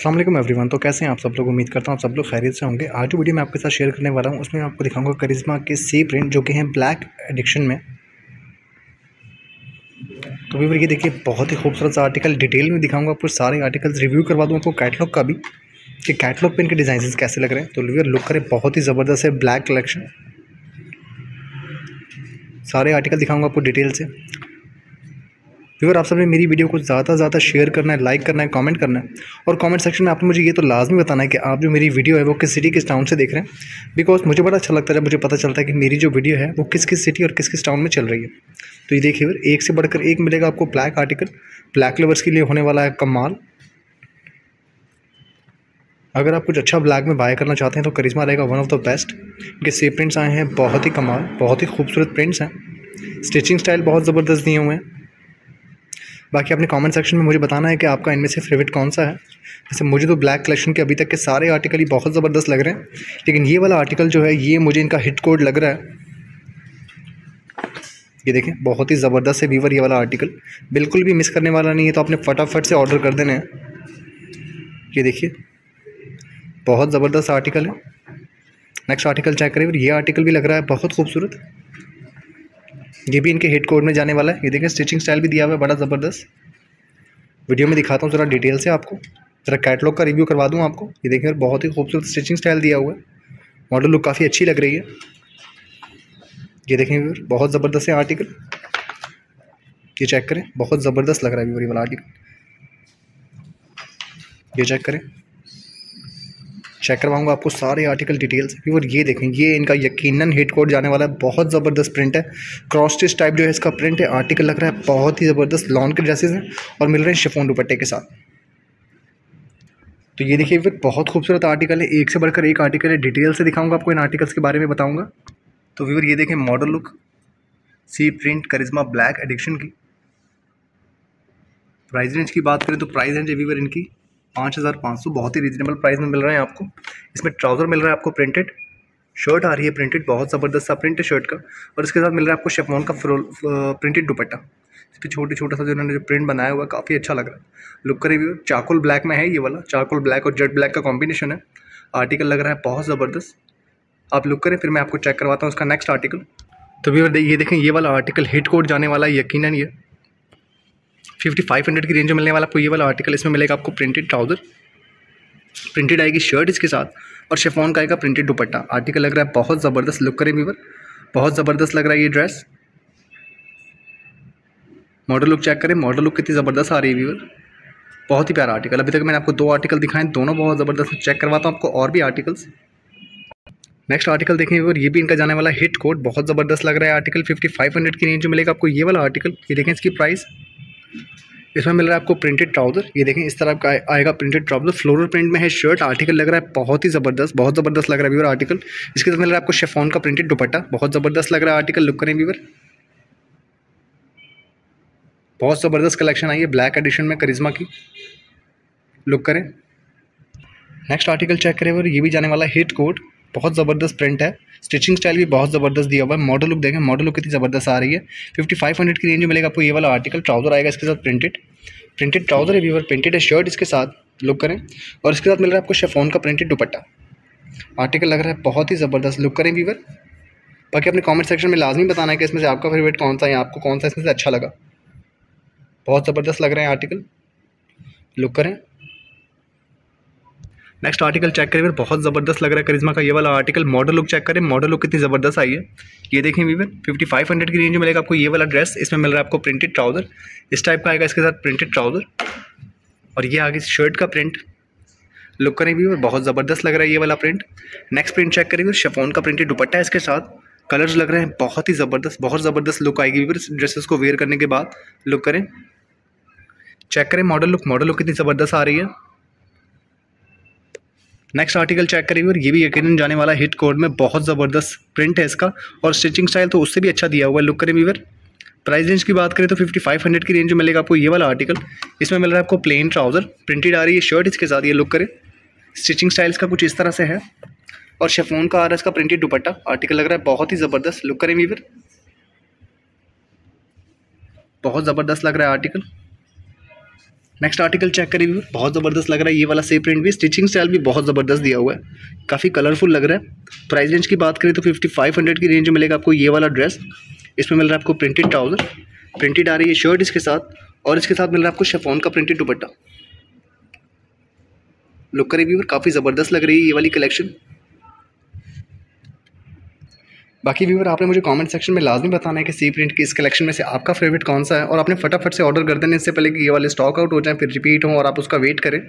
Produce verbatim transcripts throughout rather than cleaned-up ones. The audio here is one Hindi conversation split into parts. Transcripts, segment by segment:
अस्सलाम वालेकुम एवरीवन। तो कैसे हैं आप सब लोग, उम्मीद करता हूँ आप सब लोग खैरियत से होंगे। आज जो वीडियो मैं आपके साथ शेयर करने वाला हूँ उसमें आपको दिखाऊंगा करिश्मा के सी प्रिंट जो कि हैं ब्लैक एडिक्शन में। तो व्यूअर ये देखिए बहुत ही खूबसूरत सा आर्टिकल, डिटेल में दिखाऊंगा आपको, सारे आर्टिकल्स रिव्यू करवा दूँ आपको कैटलॉग का भी कि कैटलॉग पर इनके डिज़ाइन कैसे लग रहे हैं। तो व्यूअर लुक करें, बहुत ही ज़बरदस्त है ब्लैक कलेक्शन। सारे आर्टिकल दिखाऊँगा आपको डिटेल से। व्यूअर आप सब ने मेरी वीडियो को ज़्यादा से ज़्यादा शेयर करना है, लाइक करना है, कमेंट करना है और कमेंट सेक्शन में आपने मुझे ये तो लाजमी बताना है कि आप जो मेरी वीडियो है वो किस सिटी किस टाउन से देख रहे हैं, बिकॉज मुझे बड़ा अच्छा लगता है जब मुझे पता चलता है कि मेरी जो वीडियो है वो किस किस सिटी और किस किस टाउन में चल रही है। तो ये देखिए व्यूअर एक से बढ़कर एक मिलेगा आपको ब्लैक आर्टिकल, ब्लैक लवर्स के लिए होने वाला है कमाल। अगर आप कुछ अच्छा ब्लैक में बाय करना चाहते हैं तो करिश्मा रहेगा वन ऑफ द बेस्ट। इनके सेब प्रिंट्स आए हैं बहुत ही कमाल, बहुत ही खूबसूरत प्रिंट्स हैं, स्टिचिंग स्टाइल बहुत ज़बरदस्त दिए हुए हैं। बाकी आपने कमेंट सेक्शन में मुझे बताना है कि आपका इनमें से फेवरेट कौन सा है। जैसे मुझे तो ब्लैक कलेक्शन के अभी तक के सारे आर्टिकल ही बहुत ज़बरदस्त लग रहे हैं, लेकिन ये वाला आर्टिकल जो है ये मुझे इनका हिट कोड लग रहा है। ये देखें बहुत ही ज़बरदस्त है व्यूअर ये वाला आर्टिकल, बिल्कुल भी मिस करने वाला नहीं है, तो आपने फटाफट से ऑर्डर कर देने हैं। ये देखिए बहुत ज़बरदस्त आर्टिकल है। नेक्स्ट आर्टिकल चेक करें, ये आर्टिकल भी लग रहा है बहुत खूबसूरत, ये भी इनके हिट कोड में जाने वाला है। ये देखें स्टिचिंग स्टाइल भी दिया हुआ है बड़ा ज़बरदस्त। वीडियो में दिखाता हूँ ज़रा डिटेल से आपको, ज़रा कैटलॉग का रिव्यू करवा दूँ आपको। ये देखें बहुत ही खूबसूरत स्टिचिंग स्टाइल दिया हुआ है, मॉडल लुक काफ़ी अच्छी लग रही है। ये देखें व्यूअर बहुत ज़बरदस्त है आर्टिकल, ये चेक करें बहुत ज़बरदस्त लग रहा है व्यूअर ये वाला आर्टिकल। ये चेक करें, चेक करवाऊंगा आपको सारे आर्टिकल डिटेल्स। व्यूअर ये देखें ये इनका यकीनन हिट कोड जाने वाला है, बहुत ज़बरदस्त प्रिंट है, क्रॉस स्टिच टाइप जो है इसका प्रिंट है, आर्टिकल लग रहा है बहुत ही ज़बरदस्त। लॉन के ड्रेसेस हैं और मिल रहे हैं शिफॉन दुपट्टे के साथ। तो ये देखिए फिर बहुत खूबसूरत आर्टिकल है, एक से बढ़कर एक आर्टिकल है, डिटेल से दिखाऊँगा आपको इन आर्टिकल्स के बारे में बताऊँगा। तो व्यूअर ये देखें मॉडल लुक सी प्रिंट करिश्मा ब्लैक एडिक्शन की। प्राइस रेंज की बात करें तो प्राइस रेंज है व्यूअर इनकी पाँच हज़ार पाँच सौ, बहुत ही रीजनेबल प्राइस में मिल रहा है आपको। इसमें ट्राउज़र मिल रहा है आपको प्रिंटेड, शर्ट आ रही है प्रिंटेड, बहुत ज़बरदस्त सा प्रिंट है शर्ट का, और इसके साथ मिल रहा है आपको शेफॉन का फ्रोल प्रिंटेड दुपट्टा। इस पर छोटे छोटा सा जो इन्होंने जो प्रिंट बनाया हुआ है काफ़ी अच्छा लग रहा है। लुक का रिव्यू चारकोल ब्लैक में है, ये वाला चारकोल ब्लैक और जेट ब्लैक का कॉम्बिनेशन है, आर्टिकल लग रहा है बहुत ज़बरदस्त। आप लुक करें, फिर मैं आपको चेक करवाता हूँ उसका नेक्स्ट आर्टिकल। तो व्यूअर ये देखें ये वाला आर्टिकल हिट कोड जाने वाला है यकीनन, ये फिफ्टी फाइव हंड्रेड की रेंज में मिलने वाला आपको ये वाला आर्टिकल। इसमें मिलेगा आपको प्रिंटेड ट्राउज़र, प्रिंटेड आएगी शर्ट इसके साथ और शिफॉन का आएगा प्रिंटेड दुपट्टा। आर्टिकल लग रहा है बहुत ज़बरदस्त, लुक करें व्यूअर बहुत ज़बरदस्त लग रहा है ये ड्रेस। मॉडल लुक चेक करें, मॉडल लुक कितनी ज़बरदस्त आ रही है व्यूअर, बहुत ही प्यारा आर्टिकल। अभी तक मैंने आपको दो आर्टिकल दिखाए, दोनों बहुत ज़बरदस्त, चेक करवाता हूँ आपको और भी आर्टिकल्स। नेक्स्ट आर्टिकल देखें व्यूअर ये भी इनका जाने वाला हिट कोड, बहुत ज़बरदस्त लग रहा है आर्टिकल। फिफ्टी फाइव हंड्रेड की रेंज में मिलेगा आपको ये वाला आर्टिकल। ये देखें इसकी प्राइस, इसमें मिल रहा है आपको प्रिंटेड ट्राउज़र। ये देखें इस तरह का आएगा प्रिंटेड ट्राउज़र, फ्लोरल प्रिंट में है शर्ट, आर्टिकल लग रहा है बहुत ही ज़बरदस्त, बहुत ज़बरदस्त लग रहा है व्यूअर आर्टिकल। इसके साथ मिल रहा है आपको शिफॉन का प्रिंटेड दुपट्टा, बहुत ज़बरदस्त लग रहा है आर्टिकल। लुक करें व्यूअर बहुत ज़बरदस्त कलेक्शन आई है ब्लैक एडिशन में करिश्मा की, लुक करें। नेक्स्ट आर्टिकल चेक करें व्यूअर, ये भी जाने वाला हिट कोड, बहुत ज़बरदस्त प्रिंट है, स्टिचिंग स्टाइल भी बहुत ज़बरदस्त दिया हुआ है। मॉडल लुक देखें, मॉडल लुक कितनी ज़बरदस्त आ रही है। फिफ्टी फाइव हंड्रेड की रेंज में मिलेगा आपको ये वाला आर्टिकल। ट्राउज़र आएगा इसके साथ प्रिंटेड, प्रिंटेड ट्राउज़र है व्यूअर, प्रिंटेड है शर्ट इसके साथ, लुक करें, और इसके साथ मिल रहा है आपको शिफॉन का प्रिंटेड दुपट्टा। आर्टिकल लग रहा है बहुत ही ज़बरदस्त, लुक करें व्यूअर। बाकी अपने कॉमेंट सेक्शन में लाजमी बताना है कि इसमें से आपका फेवरेट कौन सा है, आपको कौन सा इसमें से अच्छा लगा। बहुत ज़बरदस्त लग रहे हैं आर्टिकल, लुक करें। नेक्स्ट आर्टिकल चेक करें व्यूअर, बहुत ज़बरदस्त लग रहा है करिश्मा का ये वाला आर्टिकल। मॉडल लुक चेक करें, मॉडल लुक कितनी ज़बरदस्त आई है। ये देखें व्यूअर फिफ्टी फाइव हंड्रेड की रेंज में मिलेगा आपको ये वाला ड्रेस। इसमें मिल रहा है आपको प्रिंटेड ट्राउज़र, इस टाइप का आएगा इसके साथ प्रिंटेड ट्राउज़र, और ये आगे शर्ट का प्रिंट, लुक करें व्यूअर बहुत ज़बरदस्त लग रहा है ये वाला प्रिंट। नेक्स्ट प्रिंट चेक करें व्यूअर, शिफॉन का प्रिंटेड दुपट्टा है इसके साथ, कलर्स लग रहे हैं बहुत ही ज़बरदस्त, बहुत ज़बरदस्त लुक आएगी व्यूअर ड्रेसेस को वेयर करने के बाद, लुक करें। चेक करें मॉडल लुक, मॉडल लुक कितनी ज़बरदस्त आ रही है। नेक्स्ट आर्टिकल चेक करें व्यूअर, ये भी यकीनन जाने वाला हिट कोड में, बहुत ज़बरदस्त प्रिंट है इसका और स्टिचिंग स्टाइल तो उससे भी अच्छा दिया हुआ है, लुक करें व्यूअर। प्राइस रेंज की बात करें तो फिफ्टी फाइव हंड्रेड की रेंज में मिलेगा आपको ये वाला आर्टिकल। इसमें मिल रहा है आपको प्लेन ट्राउज़र, प्रिंटेड आ रही है शर्ट इसके साथ, ये लुक करें, स्टिचिंग स्टाइल्स का कुछ इस तरह से है, और शिफॉन का आ रहा है इसका प्रिंटेड दुपट्टा। आर्टिकल लग रहा है बहुत ही ज़बरदस्त, लुक करें व्यूअर बहुत ज़बरदस्त लग रहा है आर्टिकल। नेक्स्ट आर्टिकल चेक करिए, बहुत ज़बरदस्त लग रहा है ये वाला, सेम प्रिंट भी, स्टिचिंग स्टाइल भी बहुत ज़बरदस्त दिया हुआ है, काफ़ी कलरफुल लग रहा है। प्राइस रेंज की बात करें तो फिफ्टी फाइव हंड्रेड की रेंज में मिलेगा आपको ये वाला ड्रेस। इसमें मिल रहा है आपको प्रिंटेड ट्राउज़र, प्रिंटेड आ रही है शर्ट इसके साथ, और इसके साथ मिल रहा है आपको शिफॉन का प्रिंटेड दुपट्टा। लुक करिए व्यूअर, काफ़ी ज़बरदस्त लग रही है ये वाली कलेक्शन। बाकी व्यूअर आपने मुझे कमेंट सेक्शन में लाजमी बताना है कि सी प्रिंट की इस कलेक्शन में से आपका फेवरेट कौन सा है, और आपने फटाफट से ऑर्डर कर देने इससे पहले कि ये वाले स्टॉक आउट हो जाएं, फिर रिपीट हों और आप उसका वेट करें।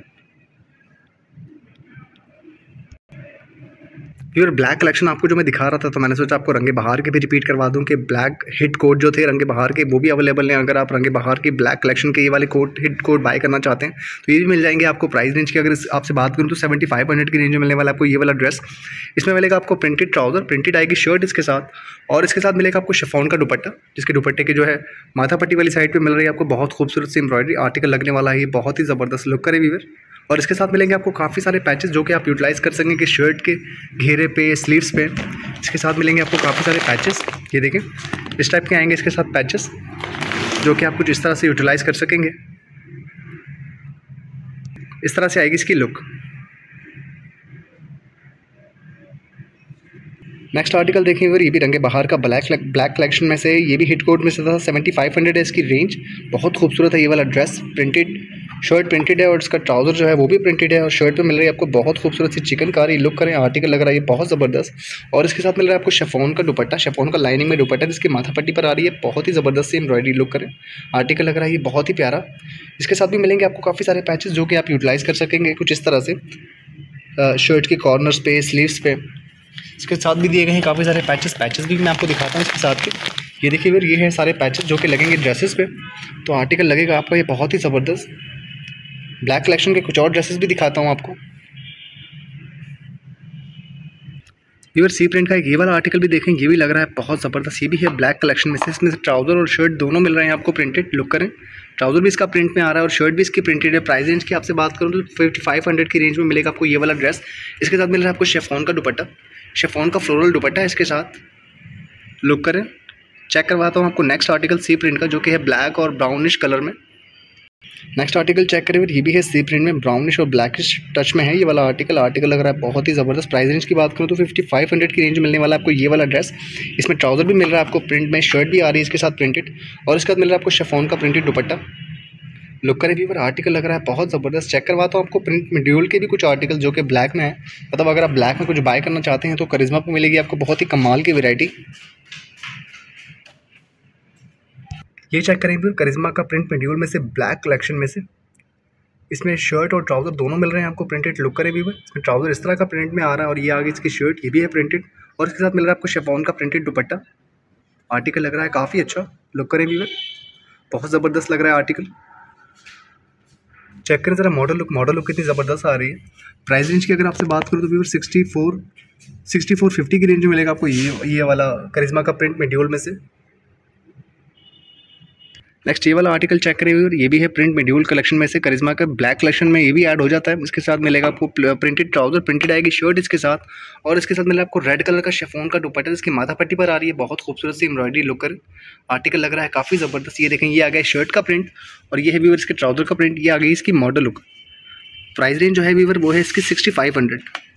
व्यूअर ब्लैक कलेक्शन आपको जो मैं दिखा रहा था, तो मैंने सोचा आपको रंगे बहार के भी रिपीट करवा दूं कि ब्लैक हिट कोट जो थे रंगे बहार के वो भी अवेलेबल हैं। अगर आप रंगे बहार के ब्लैक कलेक्शन के ये वाले कोट हिट कोट बाय करना चाहते हैं तो ये भी मिल जाएंगे आपको। प्राइस रेंज की अगर आपसे बात करूँ तो सेवेंटी फाइव हंड्रेड की रेंज में मिलने वाला आपको ये वाला ड्रेस। इसमें मिलेगा आपको प्रिंटेड ट्राउज़र, प्रिंटेड आएगी शर्ट इसके साथ, और इसके साथ मिलेगा आपको शिफॉन का दुपट्टा, जिसके दुपट्टे की जो है माथा पट्टी वाली साइड पर मिल रही है आपको बहुत खूबसूरत सी एम्ब्रॉयडरी आर्टिकल लगने वाला है ये, बहुत ही ज़बरदस्त लुक करे व्यूअर। और इसके साथ मिलेंगे आपको काफ़ी सारे पैचेस जो कि आप यूटिलाइज़ कर सकेंगे शर्ट के घेरे पे, स्लीव्स पे। इसके साथ मिलेंगे आपको काफ़ी सारे पैचेस, ये देखें इस टाइप के आएंगे इसके साथ पैचेस, जो कि आप कुछ इस तरह से यूटिलाइज़ कर सकेंगे। इस तरह से आएगी इसकी लुक। नेक्स्ट आर्टिकल देखें व्यूअर, ये भी रंगे बहार का ब्लैक ब्लैक कलेक्शन में से, ये भी हिट कोट में से था। सेवेंटी फाइव हंड्रेड है इसकी रेंज, बहुत खूबसूरत है ये वाला ड्रेस। प्रिंटेड शर्ट प्रिंटेड है और इसका ट्राउज़र जो है वो भी प्रिंटेड है, और शर्ट पे मिल रही है आपको बहुत खूबसूरत सी चिकनकारी। लुक करें, आर्टिकल लग रहा है ये बहुत ज़बरदस्त। और इसके साथ मिल रहा है आपको शिफॉन का दुपट्टा, शिफॉन का लाइनिंग में दुपट्टा जिसकी माथा पट्टी पर आ रही है बहुत ही ज़बरदस्त सी एम्ब्रॉयडरी। लुक करें, आर्टिकल लग रहा है ये बहुत ही प्यारा। इसके साथ भी मिलेंगे आपको काफ़ी सारे पैचेस जो कि आप यूटिलाइज़ कर सकेंगे कुछ इस तरह से शर्ट के कॉर्नर्स पे, स्लीव्स पे। इसके साथ भी दिए गए हैं काफ़ी सारे पैचेस, पैचेस भी मैं आपको दिखाता हूँ इसके साथ के। ये देखिए फिर ये हैं सारे पैचेस जो कि लगेंगे ड्रेसेस पे, तो आर्टिकल लगेगा आपको ये बहुत ही ज़बरदस्त। ब्लैक कलेक्शन के कुछ और ड्रेसेस भी दिखाता हूँ आपको। व्यूअर सी प्रिंट का एक ये वाला आर्टिकल भी देखें, ये भी लग रहा है बहुत ज़बरदस्त, ये भी है ब्लैक कलेक्शन में से। इसमें से ट्राउज़र और शर्ट दोनों मिल रहे हैं आपको प्रिंटेड। लुक करें, ट्राउज़र भी इसका प्रिंट में आ रहा है और शर्ट भी इसकी प्रिंटेड है। प्राइस रेंज की आपसे बात करूँ तो फिफ्टी फाइव हंड्रेड की रेंज में मिलेगा आपको ये वाला ड्रेस। इसके साथ मिल रहा है आपको शिफॉन का दुपट्टा, शिफॉन का फ्लोरल दुपट्टा है इसके साथ। लुक करें, चेक करवाता हूँ आपको नेक्स्ट आर्टिकल सी प्रिंट का, जो कि है ब्लैक और ब्राउनिश कलर में। नेक्स्ट आर्टिकल चेक करें, ये भी है सी प्रिंट में, ब्राउनिश और ब्लैकिश टच में है ये वाला आर्टिकल। आर्टिकल लग रहा है बहुत ही ज़बरदस्त। प्राइस रेंज की बात करूँ तो फिफ्टी फाइव हंड्रेड की रेंज मिलने वाला आपको ये वाला ड्रेस। इसमें ट्राउज़र भी मिल रहा है आपको प्रिंट में, शर्ट भी आ रही है इसके साथ प्रिंटेड, और इसके साथ मिल रहा है आपको शिफॉन का प्रिंटेड दुपट्टा। लुक करें व्यूअर, आर्टिकल लग रहा है बहुत ज़बरदस्त। चेक करवाता हूँ आपको प्रिंट में ड्यूल के भी कुछ आर्टिकल जो कि ब्लैक में है, मतलब अगर आप ब्लैक में कुछ बाय करना चाहते हैं तो करिश्मा पे मिलेगी आपको बहुत ही कमाल की वैरायटी। ये चेक करें व्यूअर, करिश्मा का प्रिंट में ड्यूल में से ब्लैक कलेक्शन में से। इसमें शर्ट और ट्राउज़र दोनों मिल रहे हैं आपको प्रिंटेड। लुक करें व्यूअर, इसमें ट्राउज़र इस तरह का प्रिंट में आ रहा है और ये आगे इसकी शर्ट ये भी है प्रिंटेड, और इसके साथ मिल रहा है आपको शिफॉन का प्रिंटेड दुपट्टा। आर्टिकल लग रहा है काफ़ी अच्छा। लुक करें व्यूअर, बहुत ज़बरदस्त लग रहा है आर्टिकल। चेक करें ज़रा मॉडल लुक, मॉडल लुक कितनी ज़बरदस्त आ रही है। प्राइस रेंज की अगर आपसे बात करूँ तो viewer sixty four sixty four fifty की रेंज में मिलेगा आपको ये ये वाला करिश्मा का प्रिंट में ड्यूल में से। नेक्स्ट ये वाला आर्टिकल चेक करें व्यूअर, ये भी है प्रिंट में ड्यूल कलेक्शन में से। करिश्मा का ब्लैक कलेक्शन में ये भी ऐड हो जाता है। इसके साथ मिलेगा आपको प्रिंटेड ट्राउज़र, प्रिंटेड आएगी शर्ट इसके साथ, और इसके साथ मिलेगा आपको रेड कलर का शिफॉन का दुपट्टा जिसकी माथा पट्टी पर आ रही है बहुत खूबसूरत सी एम्ब्रॉयडरी। लुक कर, आर्टिकल लग रहा है काफ़ी ज़बरदस्त। ये देखें, ये आ गया शर्ट का प्रिंट और ये है व्यूअर इसके ट्राउज़र का प्रिंट। ये आ गई इसकी मॉडल लुक। प्राइस रेंज जो है व्यूअर वो है इसकी सिक्सटी फाइव हंड्रेड।